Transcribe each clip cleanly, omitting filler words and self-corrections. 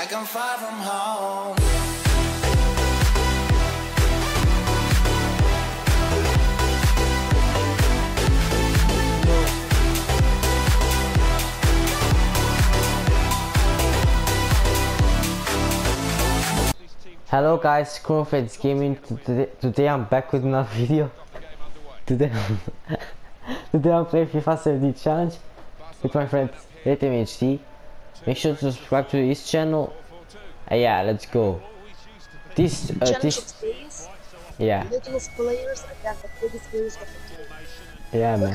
like I'm far from home. Hello guys, Criminal Freddys Gaming. Today I'm back with another video. Today I'm playing FIFA 17 challenge with my friend HaitamHD. Make sure to subscribe to his channel. Yeah, let's go. This yeah. Littlest players against the biggest players of the game. Yeah, man.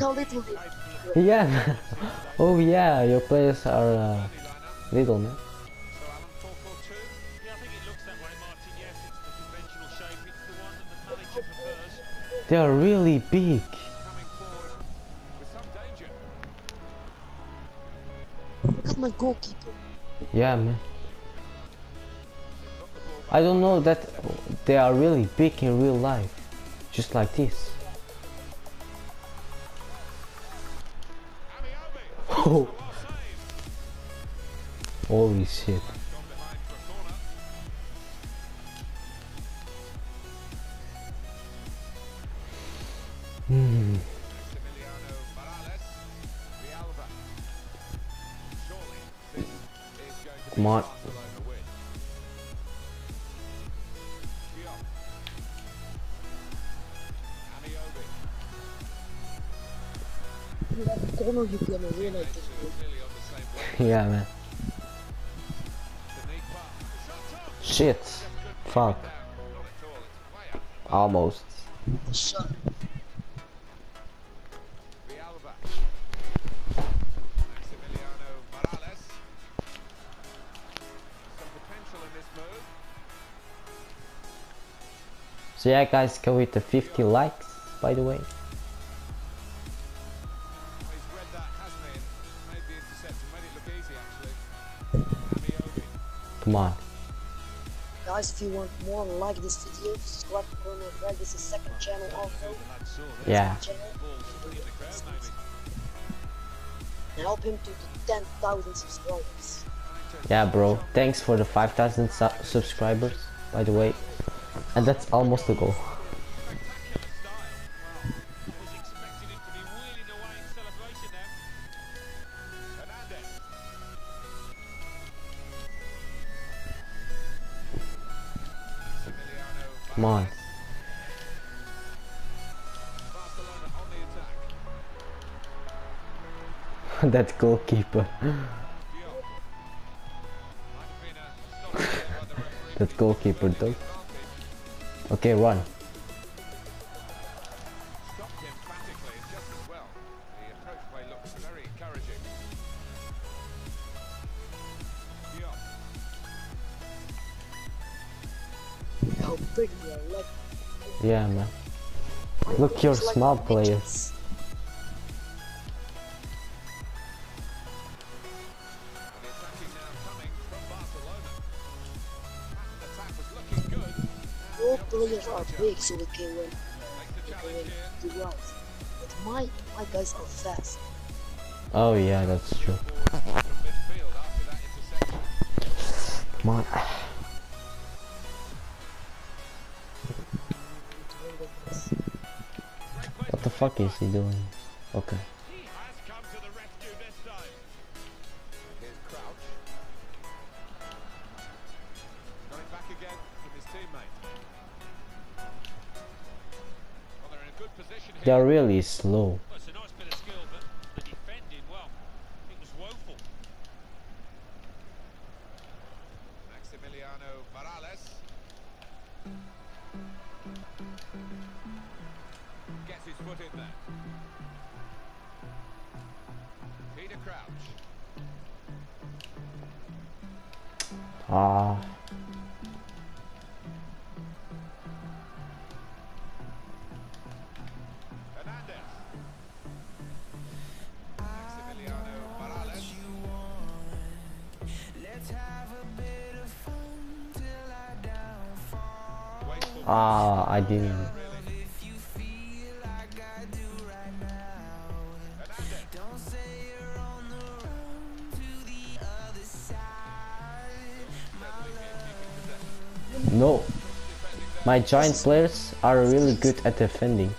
Yeah. Man. Oh yeah, your players are little, man. They are really big. Look at my goalkeeper. Yeah, man. I don't know that they are really big in real life. Just like this. Oh. Holy shit. Hmm. Maximiliano Morales, the Alva. Surely this is going to be Barcelona win. Yeah, man. Shit. Fuck. Almost. Shut. So yeah guys, go with the 50 likes, by the way. Come on. Guys, if you want more like this video, subscribe to Criminal Freddys' second channel also. Yeah. And help him to the 10,000 subscribers. Yeah bro, thanks for the 5,000 subscribers, by the way. And that's almost a goal. Come on. That goalkeeper. That goalkeeper though. Okay, run. Stopped emphatically just as well. The approach play looks very encouraging. How big they are, like. Yeah, man. Look, your small players. The attacking now coming from Barcelona. The attack was looking good. All players are big, so they can win. But my guys are fast. Oh yeah, that's true. Come on. What the fuck is he doing? Okay. He has come to the rescue this time. Here's Crouch. Got it back again from his teammate. They are really slow. It's a nice bit of skill, but the defending, well, it was woeful. Maximiliano Morales gets his foot in there. Peter Crouch. Ah. Ah, I didn't. No. My giant players are really good at defending.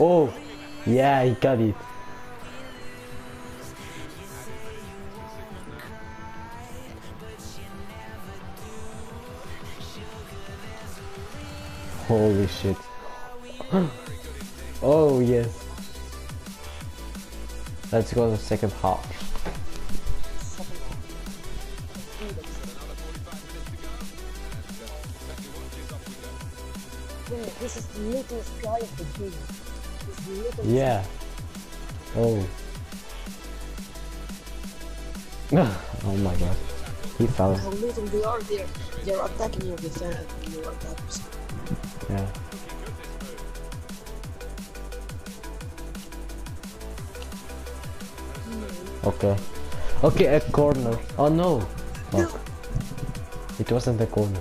Oh, yeah, he got it. Holy shit. Oh, yes. Let's go to the second half. This is the littlest guy of the game. Yeah. Oh. Oh my god. He fell. They're attacking your defense. Yeah. Okay. Okay, a corner. Oh no. Oh. It wasn't a corner.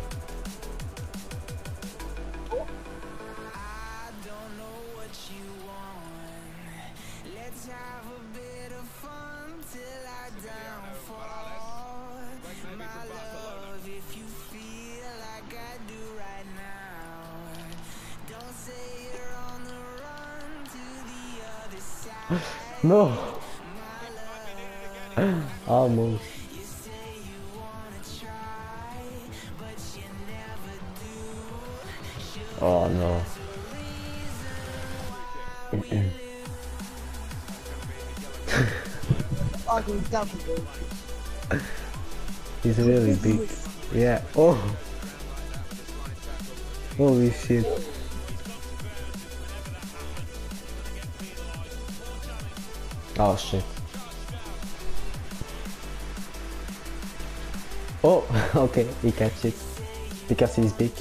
No. Almost. Oh no. He's really big. Yeah. Oh. Holy shit. Oh shit. Oh, okay, he catches it because he's big.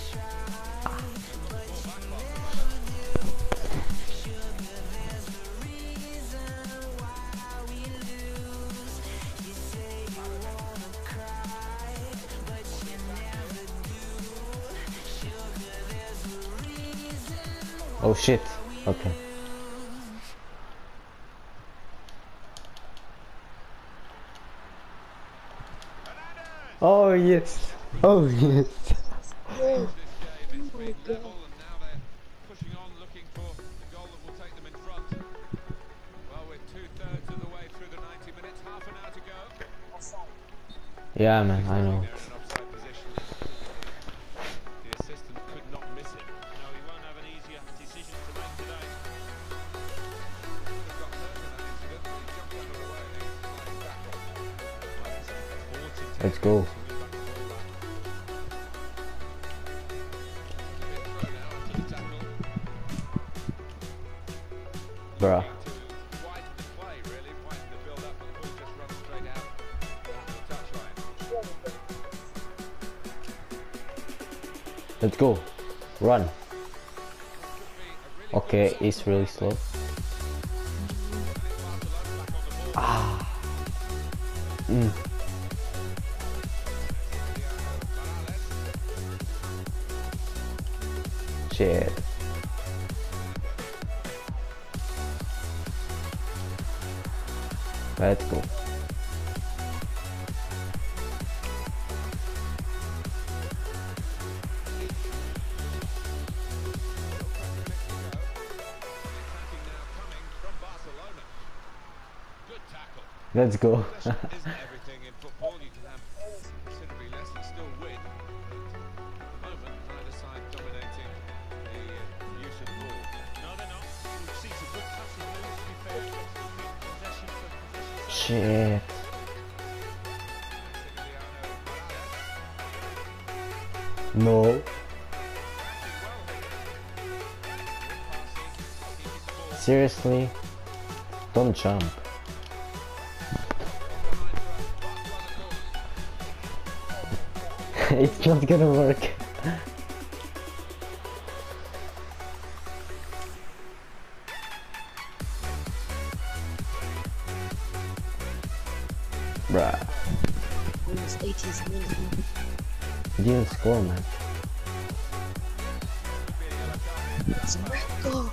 Oh shit, okay. Oh yes! Oh yes! Oh my god. Yeah man, I know. The assistant could not miss it. No, he won't have an easier decision to make today. Let's go. Bruh. Let's go. Run. Okay, it's really slow. Ah. Shit. Let's go. Let's go. Shit. No. Seriously, don't jump. It's not gonna work. Bruh. Almost 80s minute. You didn't score, man. It's a red goal.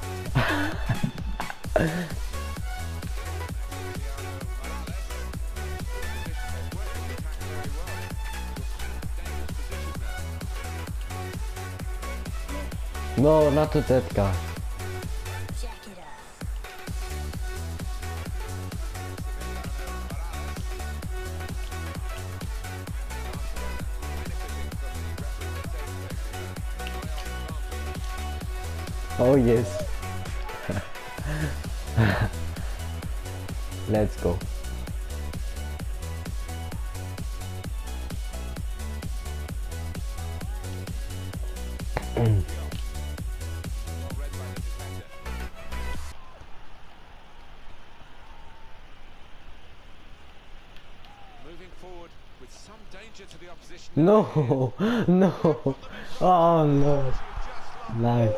No, not to that guy. Oh yes. Let's go. No, no, oh no, nice.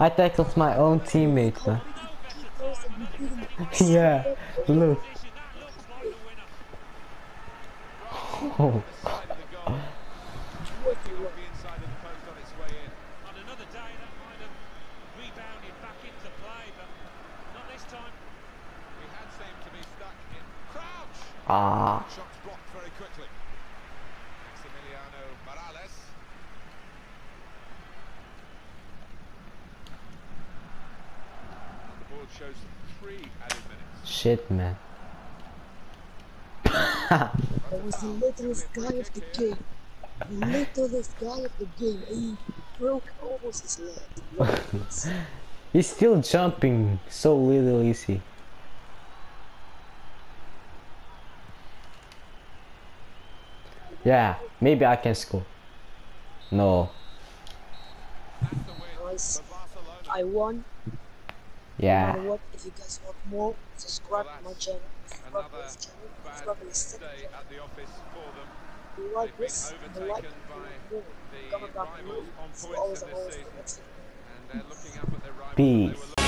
I tackled my own teammate, man. Yeah, look. Oh. Ah. Maximiliano Morales. The board shows 3 added minutes. Shit, man. That was the littlest guy of the game. The littlest guy of the game. He broke almost his leg. He's still jumping so little, is he? Yeah, maybe I can score. No. Nice. I won. Yeah. No matter what, if you guys want more, subscribe to my channel. Subscribe to this channel. Subscribe to this channel. If you like this, then like it. Comment down below. It's always a whole next time. Peace.